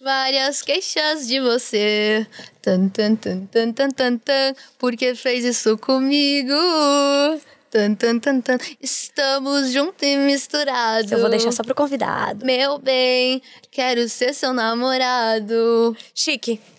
Várias queixas de você. Tan, tan, tan, tan, tan, tan, tan. Porque fez isso comigo. Tan, tan, tan, tan. Estamos juntos e misturados. Eu vou deixar só pro convidado. Meu bem, quero ser seu namorado. Chique.